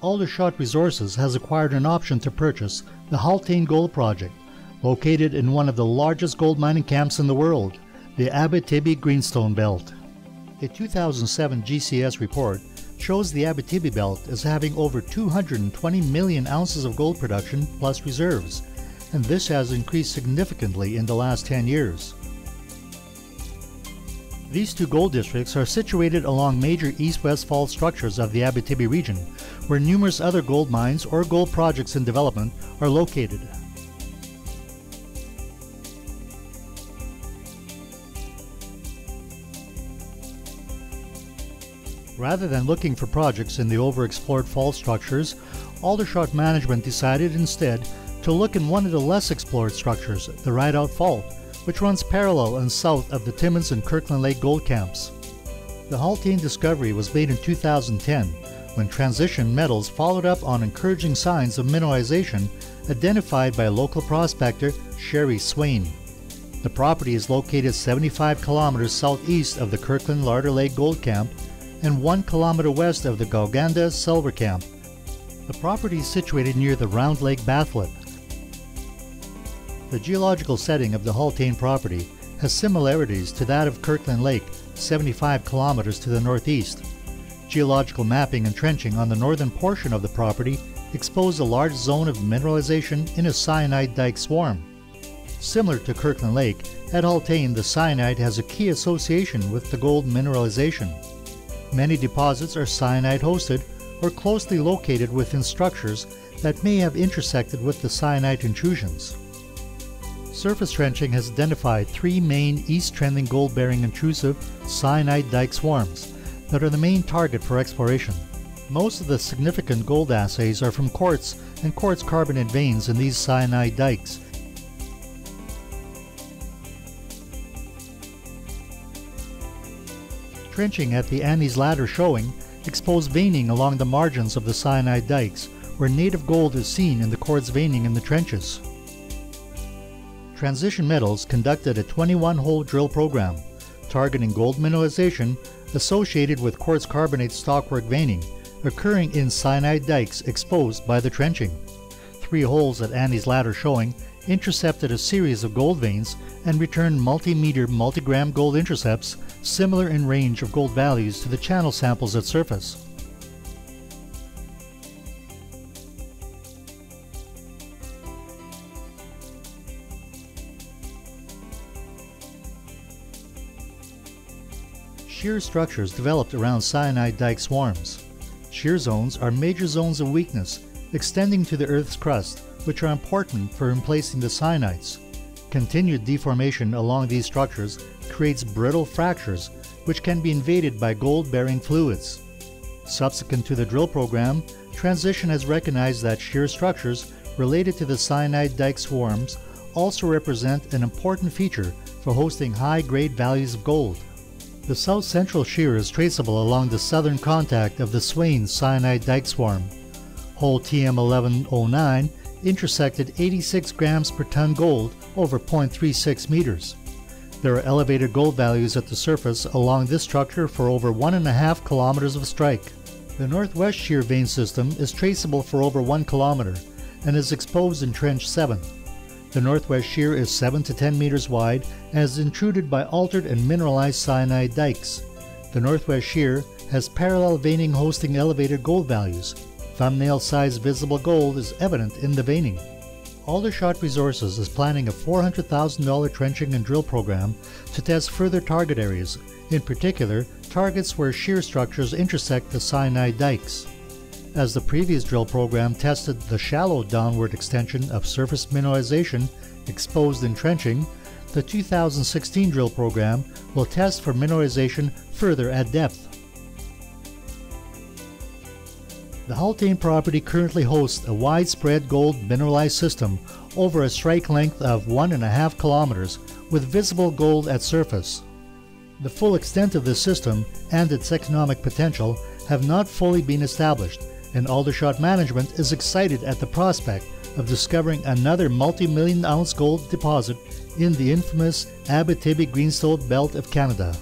Aldershot Resources has acquired an option to purchase the Haultain Gold Project, located in one of the largest gold mining camps in the world, the Abitibi Greenstone Belt. A 2007 GCS report shows the Abitibi Belt as having over 220 million ounces of gold production plus reserves, and this has increased significantly in the last 10 years. These two gold districts are situated along major east-west fault structures of the Abitibi region, where numerous other gold mines or gold projects in development are located. Rather than looking for projects in the over-explored fault structures, Aldershot management decided instead to look in one of the less explored structures, the Rideout Fault, which runs parallel and south of the Timmins and Kirkland Lake Gold Camps. The Haultain discovery was made in 2010, when Transition Metals followed up on encouraging signs of mineralization identified by local prospector Sherry Swain. The property is located 75 kilometers southeast of the Kirkland Larder Lake Gold Camp and 1 kilometer west of the Gauganda Silver Camp. The property is situated near the Round Lake batholith. The geological setting of the Haultain property has similarities to that of Kirkland Lake, 75 kilometers to the northeast. Geological mapping and trenching on the northern portion of the property exposed a large zone of mineralization in a syenite dike swarm. Similar to Kirkland Lake, at Haultain the syenite has a key association with the gold mineralization. Many deposits are syenite hosted or closely located within structures that may have intersected with the syenite intrusions. Surface trenching has identified 3 main east-trending gold-bearing intrusive syenite dike swarms that are the main target for exploration. Most of the significant gold assays are from quartz and quartz carbonate veins in these syenite dikes. Trenching at the Annie's Ladder showing exposed veining along the margins of the syenite dikes, where native gold is seen in the quartz veining in the trenches. Transition Metals conducted a 21-hole drill program targeting gold mineralization associated with quartz carbonate stockwork veining occurring in syenite dikes exposed by the trenching. 3 holes at Annie's Ladder showing intercepted a series of gold veins and returned multi-meter, multi-gram gold intercepts similar in range of gold values to the channel samples at surface. Shear structures developed around syenite dike swarms. Shear zones are major zones of weakness extending to the Earth's crust, which are important for emplacing the syenites. Continued deformation along these structures creates brittle fractures, which can be invaded by gold-bearing fluids. Subsequent to the drill program, Transition has recognized that shear structures related to the syenite dike swarms also represent an important feature for hosting high-grade values of gold. The south central shear is traceable along the southern contact of the Swain syenite dike swarm. Hole TM1109 intersected 86 grams per ton gold over 0.36 meters. There are elevated gold values at the surface along this structure for over 1.5 kilometers of strike. The northwest shear vein system is traceable for over 1 kilometer and is exposed in Trench 7. The northwest shear is 7 to 10 meters wide and is intruded by altered and mineralized syenite dikes. The northwest shear has parallel veining hosting elevated gold values. Thumbnail-sized visible gold is evident in the veining. Aldershot Resources is planning a $400,000 trenching and drill program to test further target areas, in particular targets where shear structures intersect the syenite dikes. As the previous drill program tested the shallow downward extension of surface mineralization exposed in trenching, the 2016 drill program will test for mineralization further at depth. The Haultain property currently hosts a widespread gold mineralized system over a strike length of 1.5 kilometers with visible gold at surface. The full extent of this system and its economic potential have not fully been established, and Aldershot management is excited at the prospect of discovering another multi-million ounce gold deposit in the infamous Abitibi Greenstone Belt of Canada.